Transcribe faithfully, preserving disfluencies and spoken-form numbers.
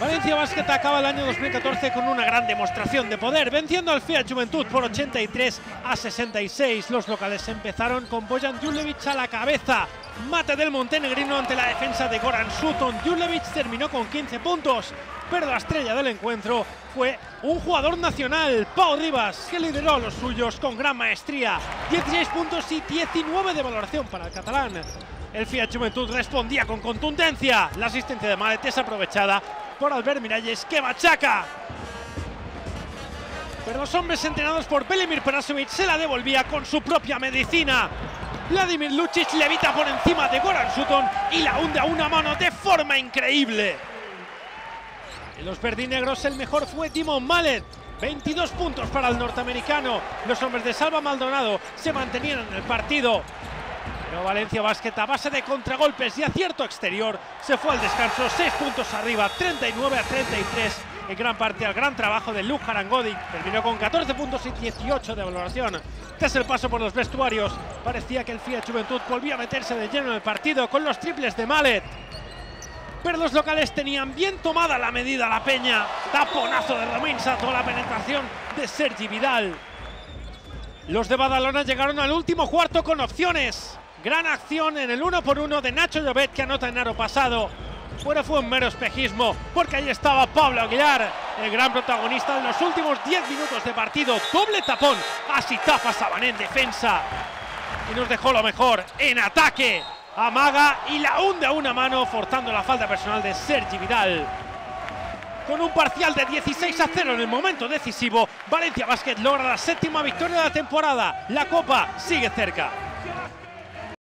Valencia Basket acaba el año dos mil catorce con una gran demostración de poder, venciendo al FIATC Joventut por ochenta y tres a sesenta y seis. Los locales empezaron con Bojan Djulevic a la cabeza. Mate del montenegrino ante la defensa de Goran Sutton. Djulevic terminó con quince puntos, pero la estrella del encuentro fue un jugador nacional, Pau Rivas, que lideró a los suyos con gran maestría. dieciséis puntos y diecinueve de valoración para el catalán. El FIATC Joventut respondía con contundencia. La asistencia de Mallet es aprovechada por Albert Miralles, que machaca. Pero los hombres entrenados por Belimir Prasovic se la devolvía con su propia medicina. Vladimir Lucic levita por encima de Goran Sutton y la hunde a una mano de forma increíble. En los verdinegros el mejor fue Timon Mallet. veintidós puntos para el norteamericano. Los hombres de Salva Maldonado se mantenían en el partido. Pero Valencia Basket, a base de contragolpes y acierto exterior, se fue al descanso seis puntos arriba, treinta y nueve a treinta y tres, en gran parte al gran trabajo de Lluc Arangodi. Terminó con catorce puntos y dieciocho de valoración. Tras el paso por los vestuarios, parecía que el FIATC Joventut volvía a meterse de lleno en el partido con los triples de Mallet. Pero los locales tenían bien tomada la medida a la peña. Taponazo de Romain Sato, la penetración de Sergi Vidal. Los de Badalona llegaron al último cuarto con opciones. Gran acción en el uno por uno de Nacho Llobet, que anota en aro pasado. Bueno, fue un mero espejismo, porque ahí estaba Pablo Aguilar, el gran protagonista de los últimos diez minutos de partido. Doble tapón, así tapa Sabané en defensa. Y nos dejó lo mejor en ataque. Amaga y la hunde a una mano, forzando la falta personal de Sergi Vidal. Con un parcial de dieciséis a cero en el momento decisivo, Valencia Basket logra la séptima victoria de la temporada. La Copa sigue cerca.